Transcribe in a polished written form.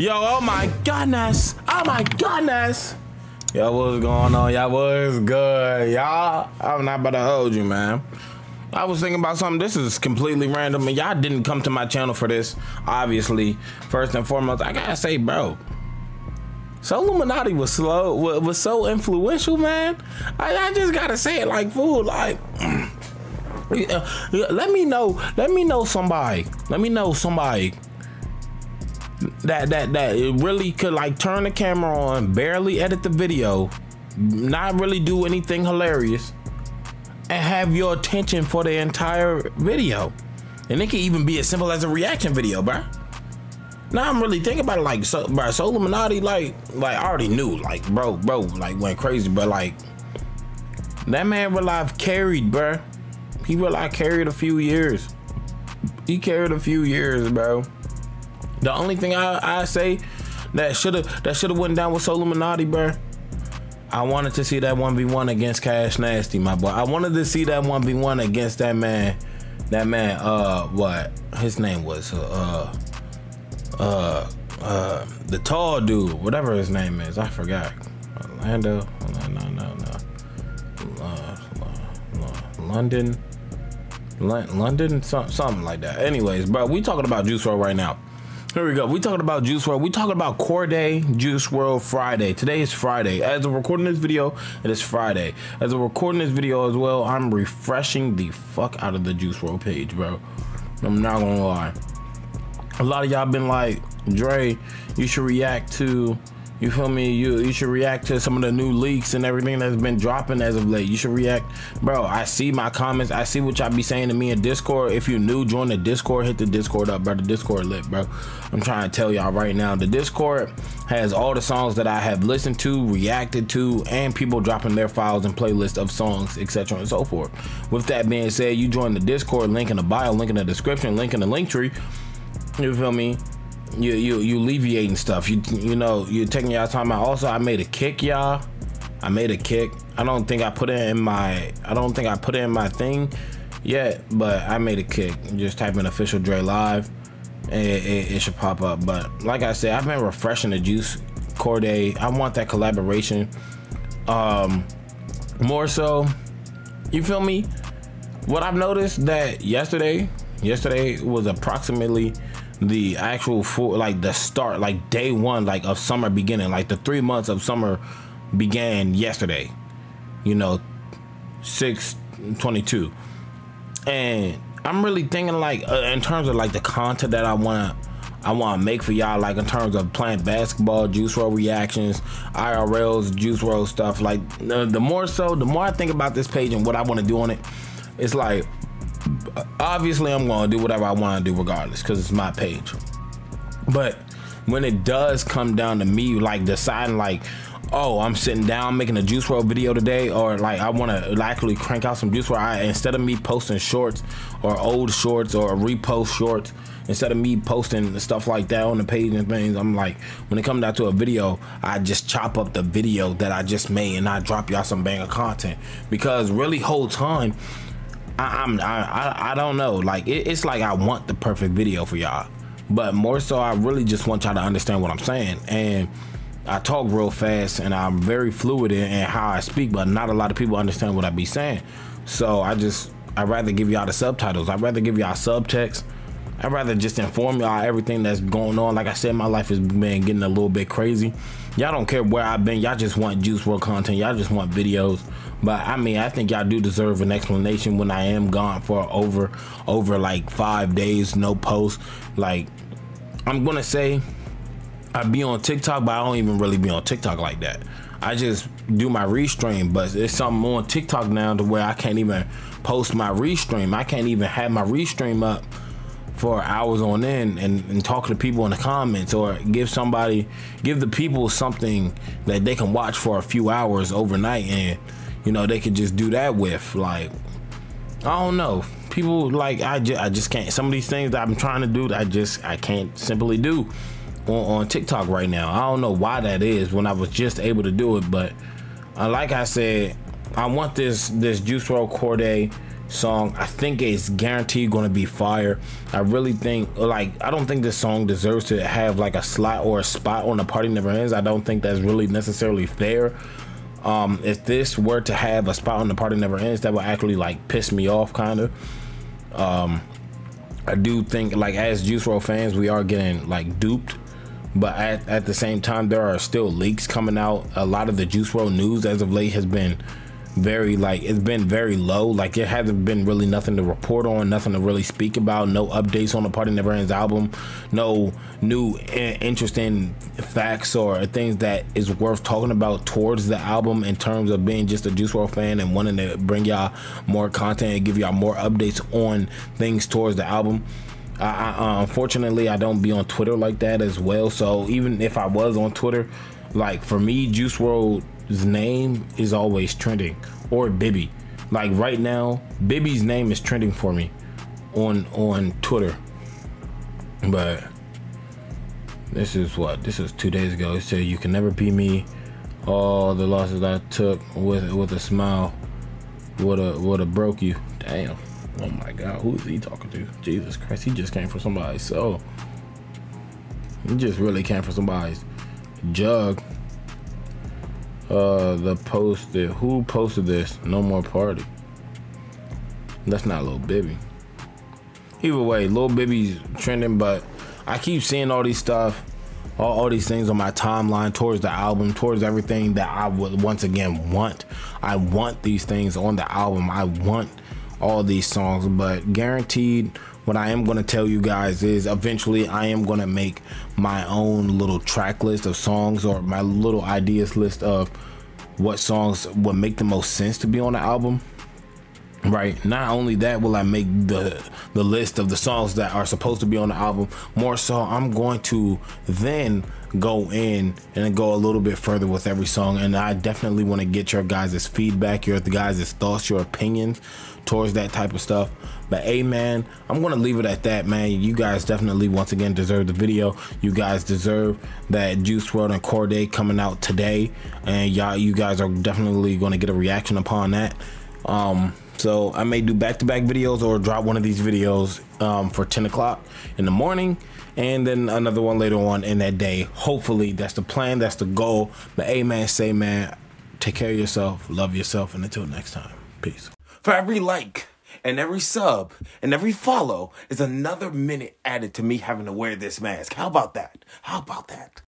Yo, oh my goodness. Oh my goodness. Yo, what's going on? Y'all, what's good, y'all? I'm not about to hold you, man. I was thinking about something. This is completely random, and y'all didn't come to my channel for this, obviously. First and foremost, I gotta say, bro, SoLLUMINATI was so influential, man. I just gotta say it like fool, like let me know somebody that it really could like turn the camera on, barely edit the video, not really do anything hilarious, and have your attention for the entire video. And it can even be as simple as a reaction video, bro. Now I'm really thinking about it, like, so, bro, SoLLUMINATI, like I already knew, like, bro, like, went crazy, but like, that man real life carried, bro. He real life carried a few years. He carried a few years, bro. The only thing I say that should have went down with SoLLUMINATI, bro, I wanted to see that 1v1 against Cash Nasty, my boy. I wanted to see that 1v1 against that man. That man, what his name was, the tall dude, whatever his name is, I forgot. Orlando, London, something like that. Anyways, bro, we talking about Juice WRLD right now. Here we go. We talking about Juice WRLD. We talking about Cordae Juice WRLD Friday. Today is Friday. As of recording this video, it is Friday. As of recording this video as well, I'm refreshing the fuck out of the Juice WRLD page, bro. I'm not gonna lie. A lot of y'all been like, Dre, you should react to, you feel me? You should react to some of the new leaks and everything that's been dropping as of late. You should react. Bro, I see my comments. I see what y'all be saying to me in Discord. If you new, join the Discord. Hit the Discord up, bro. The Discord lit, bro. I'm trying to tell y'all right now. The Discord has all the songs that I have listened to, reacted to, and people dropping their files and playlists of songs, etc. and so forth. With that being said, you join the Discord. Link in the bio, link in the description, link in the link tree. You feel me? You alleviating stuff. You know, you're taking y'all time out. Also, I made a kick, y'all. I made a kick. I don't think I put it in my. I don't think I put it in my thing yet, but I made a kick. Just type in official Dre live, and it should pop up. But like I said, I've been refreshing the Juice Cordae. I want that collaboration. More so, you feel me? What I've noticed that yesterday was approximately the actual full, like the start, like day one, like of summer beginning, like the 3 months of summer began yesterday, you know, 6/22. And I'm really thinking like in terms of like the content that I want to make for y'all, like in terms of playing basketball, Juice WRLD reactions, IRLs, Juice WRLD stuff, like the more I think about this page and what I want to do on it, it's like, obviously I'm gonna do whatever I want to do regardless, because it's my page. But when it does come down to me like deciding like, oh, I'm sitting down making a Juice WRLD video today, or like I want to actually crank out some Juice WRLD, instead of me posting shorts or old shorts or repost shorts, instead of me posting stuff like that on the page and things, I'm like, when it comes down to a video, I just chop up the video that I just made and I drop y'all some banger content. Because really whole time I don't know, like it's like I want the perfect video for y'all, but more so I really just want y'all to understand what I'm saying. And I talk real fast and I'm very fluid in how I speak, but not a lot of people understand what I be saying. So I'd rather give y'all the subtitles, I'd rather give y'all subtext, I'd rather just inform y'all everything that's going on. Like I said, my life has been getting a little bit crazy. Y'all don't care where I've been. Y'all just want Juice WRLD content. Y'all just want videos. But I mean, I think y'all do deserve an explanation when I am gone for over like 5 days, no post. Like, I'm gonna say I be on TikTok, but I don't even really be on TikTok like that. I just do my restream, but it's something on TikTok now to where I can't even post my restream. I can't even have my restream up for hours on end and talk to people in the comments, or give the people something that they can watch for a few hours overnight, and you know, they could just do that with, like, I don't know, people, like, I just can't. Some of these things that I'm trying to do, I can't simply do on TikTok right now. I don't know why that is when I was just able to do it. But like I said, I want this Juice WRLD Cordae song. I think it's guaranteed gonna be fire. I really think, like, I don't think this song deserves to have like a slot or a spot on The Party Never Ends. I don't think that's really necessarily fair. If this were to have a spot on The Party Never Ends, that would actually like piss me off kind of. I do think, like, as Juice WRLD fans, we are getting like duped, but at the same time, there are still leaks coming out. A lot of the Juice WRLD news as of late has been very, like, it's been very low. Like, it hasn't been really nothing to report on, nothing to really speak about, no updates on The Party Never Ends album, no new interesting facts or things that is worth talking about towards the album in terms of being just a Juice WRLD fan and wanting to bring y'all more content and give y'all more updates on things towards the album. Unfortunately, I don't be on Twitter like that as well, so even if I was on Twitter, like, for me, Juice WRLD, his name is always trending, or Bibby. Like, right now, Bibby's name is trending for me on Twitter. But this is what, this is 2 days ago. It said, "You can never beat me. All the losses I took with a smile woulda broke you." Damn. Oh my God, who is he talking to? Jesus Christ, he just came for somebody's soul. He just really came for somebody's jug. The post that, who posted this? No more party. That's not Lil Bibby. Either way, Lil Bibby's trending, but I keep seeing all these stuff, all these things on my timeline towards the album, towards everything that I would once again want. I want these things on the album. I want all these songs, but guaranteed, what I am going to tell you guys is eventually I am going to make my own little track list of songs, or my little ideas list of what songs would make the most sense to be on the album, right? Not only that, will I make the list of the songs that are supposed to be on the album. More so, I'm going to then go in and go a little bit further with every song, and I definitely want to get your guys' feedback, your guys' thoughts, your opinions towards that type of stuff. But hey man, I'm gonna leave it at that, man. You guys definitely once again deserve the video. You guys deserve that Juice WRLD and Cordae coming out today, and y'all, you guys are definitely gonna get a reaction upon that. So I may do back-to-back videos or drop one of these videos for 10 o'clock in the morning, and then another one later on in that day. Hopefully, that's the plan, that's the goal. But hey man, say man, take care of yourself, love yourself, and until next time, peace. For every like and every sub and every follow is another minute added to me having to wear this mask. How about that? How about that?